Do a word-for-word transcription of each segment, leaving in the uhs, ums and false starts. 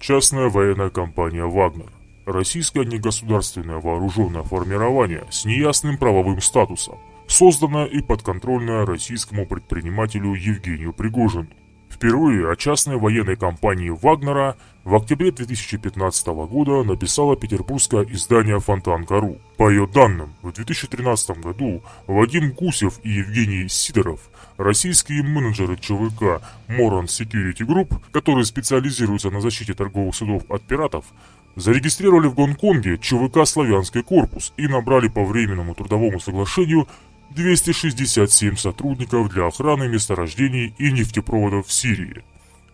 Частная военная компания «Вагнер» – российское негосударственное вооруженное формирование с неясным правовым статусом, созданное и подконтрольное российскому предпринимателю Евгению Пригожину. Впервые о частной военной компании «Вагнера» в октябре две тысячи пятнадцатого года написало петербургское издание «Фонтанка.ру». По ее данным, в две тысячи тринадцатом году Вадим Гусев и Евгений Сидоров, российские менеджеры ЧВК Moran Security Group, которые специализируются на защите торговых судов от пиратов, зарегистрировали в Гонконге ЧВК «Славянский корпус» и набрали по временному трудовому соглашению двести шестьдесят семь сотрудников для охраны месторождений и нефтепроводов в Сирии.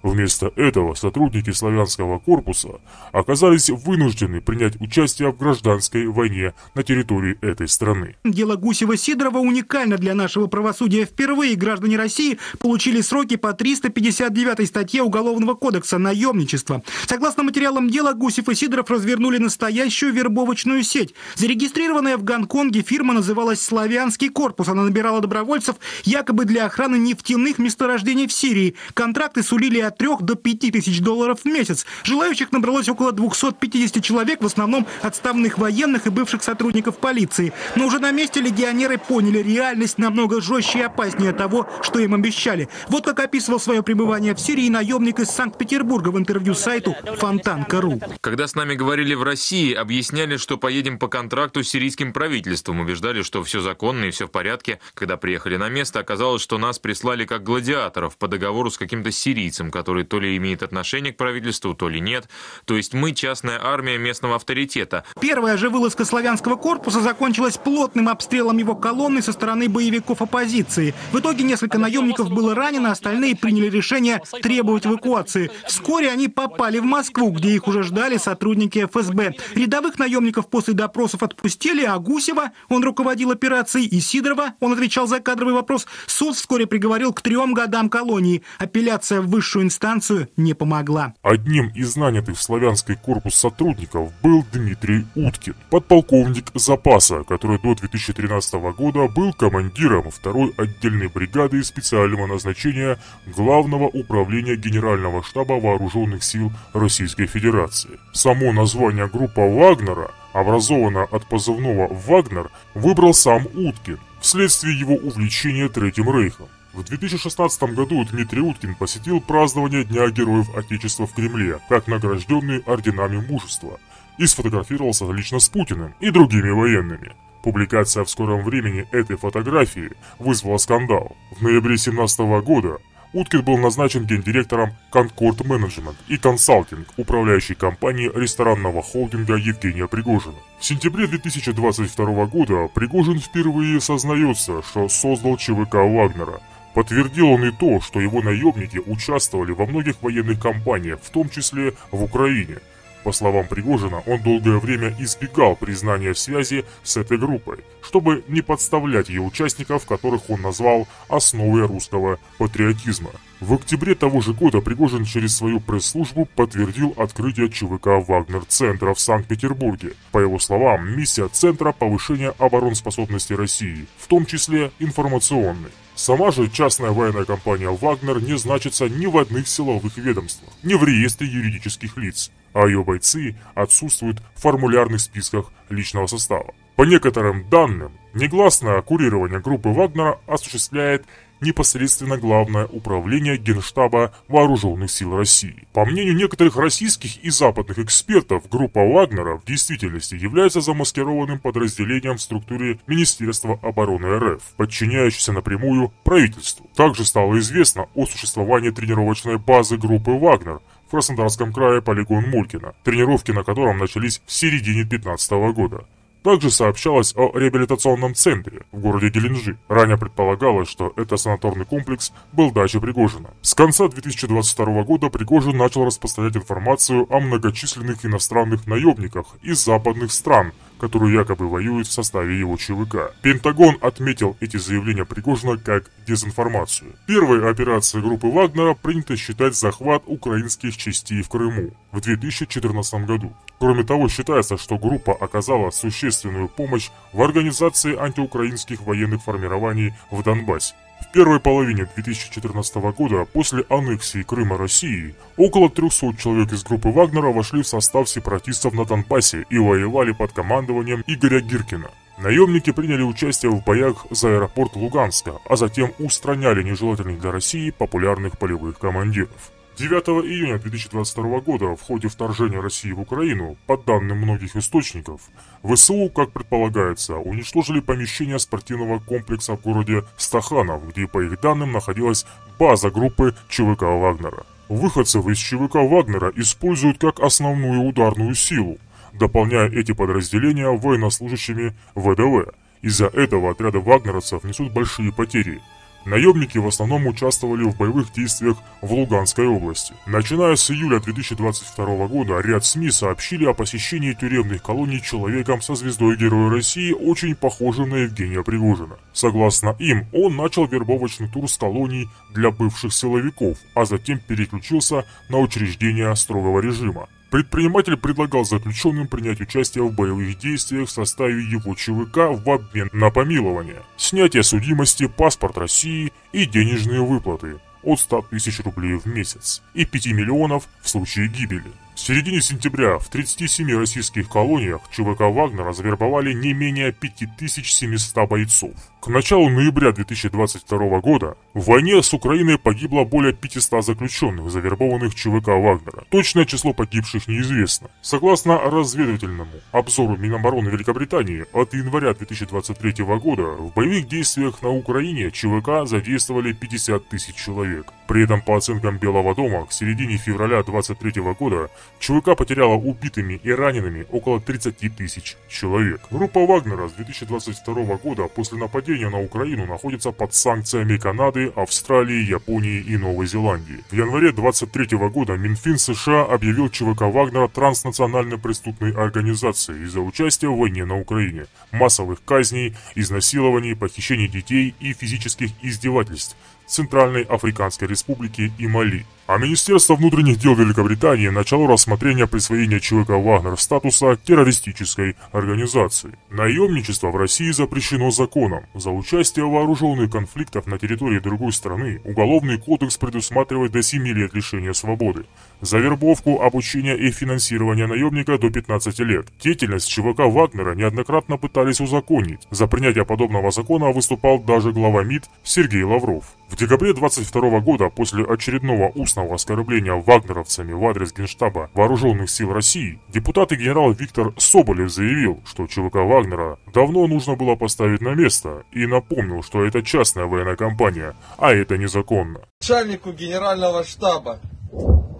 Вместо этого сотрудники славянского корпуса оказались вынуждены принять участие в гражданской войне на территории этой страны. Дело Гусева-Сидорова уникально для нашего правосудия. Впервые граждане России получили сроки по триста пятьдесят девятой статье Уголовного кодекса «Наемничество». Согласно материалам дела, Гусев и Сидоров развернули настоящую вербовочную сеть. Зарегистрированная в Гонконге фирма называлась «Славянский корпус». Она набирала добровольцев якобы для охраны нефтяных месторождений в Сирии. Контракты сулили от трех до пяти тысяч долларов в месяц. Желающих набралось около двухсот пятидесяти человек, в основном отставных военных и бывших сотрудников полиции. Но уже на месте легионеры поняли, реальность намного жестче и опаснее того, что им обещали. Вот как описывал свое пребывание в Сирии наемник из Санкт-Петербурга в интервью сайту Фонтанка.ру. Когда с нами говорили в России, объясняли, что поедем по контракту с сирийским правительством, убеждали, что все законно и все в порядке. Когда приехали на место, оказалось, что нас прислали как гладиаторов по договору с каким-то сирийцем, который то ли имеет отношение к правительству, то ли нет. То есть мы частная армия местного авторитета. Первая же вылазка славянского корпуса закончилась плотным обстрелом его колонны со стороны боевиков оппозиции. В итоге несколько наемников было ранено, остальные приняли решение требовать эвакуации. Вскоре они попали в Москву, где их уже ждали сотрудники эф эс бэ. Рядовых наемников после допросов отпустили, а Гусева, он руководил операцией, и Сидорова, он отвечал за кадровый вопрос, суд вскоре приговорил к трем годам колонии. Апелляция в высшую инстанцию не помогла. Одним из нанятых в славянский корпус сотрудников был Дмитрий Уткин, подполковник запаса, который до две тысячи тринадцатого года был командиром второй отдельной бригады специального назначения Главного управления Генерального штаба Вооруженных сил Российской Федерации. Само название группы «Вагнера», образованная от позывного «Вагнер», выбрал сам Уткин вследствие его увлечения Третьим рейхом. В две тысячи шестнадцатом году Дмитрий Уткин посетил празднование Дня Героев Отечества в Кремле, как награжденный орденами мужества, и сфотографировался лично с Путиным и другими военными. Публикация в скором времени этой фотографии вызвала скандал. В ноябре две тысячи семнадцатого года Уткин был назначен гендиректором Concord Management и Consulting, управляющей компанией ресторанного холдинга Евгения Пригожина. В сентябре две тысячи двадцать второго года Пригожин впервые сознается, что создал ЧВК «Вагнера». Подтвердил он и то, что его наемники участвовали во многих военных кампаниях, в том числе в Украине. По словам Пригожина, он долгое время избегал признания в связи с этой группой, чтобы не подставлять ее участников, которых он назвал «основой русского патриотизма». В октябре того же года Пригожин через свою пресс-службу подтвердил открытие ЧВК «Вагнер-центра» в Санкт-Петербурге. По его словам, миссия центра – повышение обороноспособности России, в том числе информационной. Сама же частная военная компания «Вагнер» не значится ни в одних силовых ведомствах, ни в реестре юридических лиц, а ее бойцы отсутствуют в формулярных списках личного состава. По некоторым данным, негласное курирование группы «Вагнера» осуществляет непосредственно Главное управление Генштаба Вооруженных сил России. По мнению некоторых российских и западных экспертов, группа «Вагнера» в действительности является замаскированным подразделением в структуре Министерства обороны эр эф, подчиняющейся напрямую правительству. Также стало известно о существовании тренировочной базы группы «Вагнер» в Краснодарском крае, полигон Мулькина, тренировки на котором начались в середине две тысячи пятнадцатого года. Также сообщалось о реабилитационном центре в городе Геленджик. Ранее предполагалось, что это санаторный комплекс был дачей Пригожина. С конца две тысячи двадцать второго года Пригожин начал распространять информацию о многочисленных иностранных наемниках из западных стран, которые якобы воюют в составе его ЧВК. Пентагон отметил эти заявления Пригожина как дезинформацию. Первой операцией группы «Вагнера» принято считать захват украинских частей в Крыму в две тысячи четырнадцатом году. Кроме того, считается, что группа оказала существенную помощь в организации антиукраинских военных формирований в Донбассе. В первой половине две тысячи четырнадцатого года после аннексии Крыма России около трёхсот человек из группы Вагнера вошли в состав сепаратистов на Донбассе и воевали под командованием Игоря Гиркина. Наемники приняли участие в боях за аэропорт Луганска, а затем устраняли нежелательных для России популярных полевых командиров. девятого июня две тысячи двадцать второго года в ходе вторжения России в Украину, по данным многих источников, ВСУ, как предполагается, уничтожили помещение спортивного комплекса в городе Стаханов, где, по их данным, находилась база группы ЧВК Вагнера. Выходцев из ЧВК Вагнера используют как основную ударную силу, дополняя эти подразделения военнослужащими ВДВ. Из-за этого отряды вагнеровцев несут большие потери. Наемники в основном участвовали в боевых действиях в Луганской области. Начиная с июля две тысячи двадцать второго года, ряд СМИ сообщили о посещении тюремных колоний человеком со звездой Героя России, очень похожим на Евгения Пригожина. Согласно им, он начал вербовочный тур с колоний для бывших силовиков, а затем переключился на учреждения строгого режима. Предприниматель предлагал заключенным принять участие в боевых действиях в составе его ЧВК в обмен на помилование, снятие судимости, паспорт России и денежные выплаты от ста тысяч рублей в месяц и пяти миллионов в случае гибели. В середине сентября в тридцати семи российских колониях ЧВК Вагнера завербовали не менее пяти тысяч семисот бойцов. К началу ноября две тысячи двадцать второго года в войне с Украиной погибло более пятисот заключенных, завербованных ЧВК Вагнера. Точное число погибших неизвестно. Согласно разведывательному обзору Минобороны Великобритании, от января две тысячи двадцать третьего года в боевых действиях на Украине ЧВК задействовали пятьдесят тысяч человек. При этом, по оценкам Белого дома, к середине февраля две тысячи двадцать третьего года ЧВК потеряла убитыми и ранеными около тридцати тысяч человек. Группа Вагнера с две тысячи двадцать второго года после нападения на Украину находится под санкциями Канады, Австралии, Японии и Новой Зеландии. В январе две тысячи двадцать третьего года Минфин США объявил ЧВК Вагнера транснациональной преступной организацией из-за участия в войне на Украине, массовых казней, изнасилований, похищений детей и физических издевательств Центральной Африканской Республики и Мали. А Министерство внутренних дел Великобритании начало рассмотрение присвоения ЧВК Вагнер статуса террористической организации. Наемничество в России запрещено законом. За участие в вооруженных конфликтах на территории другой страны Уголовный кодекс предусматривает до семи лет лишения свободы, за вербовку, обучение и финансирование наемника до пятнадцати лет. Деятельность ЧВК Вагнера неоднократно пытались узаконить. За принятие подобного закона выступал даже глава МИД Сергей Лавров. В декабре две тысячи двадцать второго года после очередного устного оскорбления вагнеровцами в адрес Генштаба Вооруженных сил России депутат и генерал Виктор Соболев заявил, что ЧВК Вагнера давно нужно было поставить на место, и напомнил, что это частная военная компания, а это незаконно. Начальнику генерального штаба: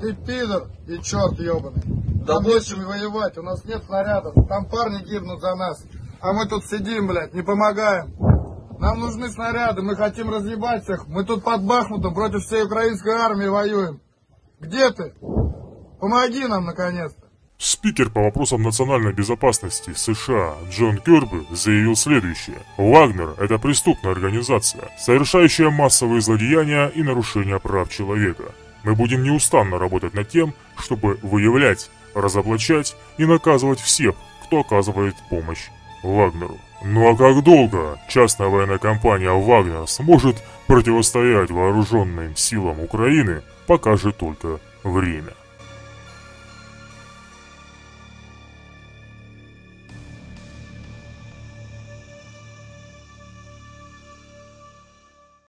ты пидор и черт ебаный, да больше воевать, у нас нет снарядов, там парни гибнут за нас, а мы тут сидим, блядь, не помогаем. Нам нужны снаряды, мы хотим разъебать всех. Мы тут под Бахмутом против всей украинской армии воюем. Где ты? Помоги нам, наконец-то. Спикер по вопросам национальной безопасности США Джон Кирби заявил следующее. Вагнер – это преступная организация, совершающая массовые злодеяния и нарушения прав человека. Мы будем неустанно работать над тем, чтобы выявлять, разоблачать и наказывать всех, кто оказывает помощь Вагнеру. Ну а как долго частная военная компания «Вагнер» сможет противостоять вооруженным силам Украины, покажет только время.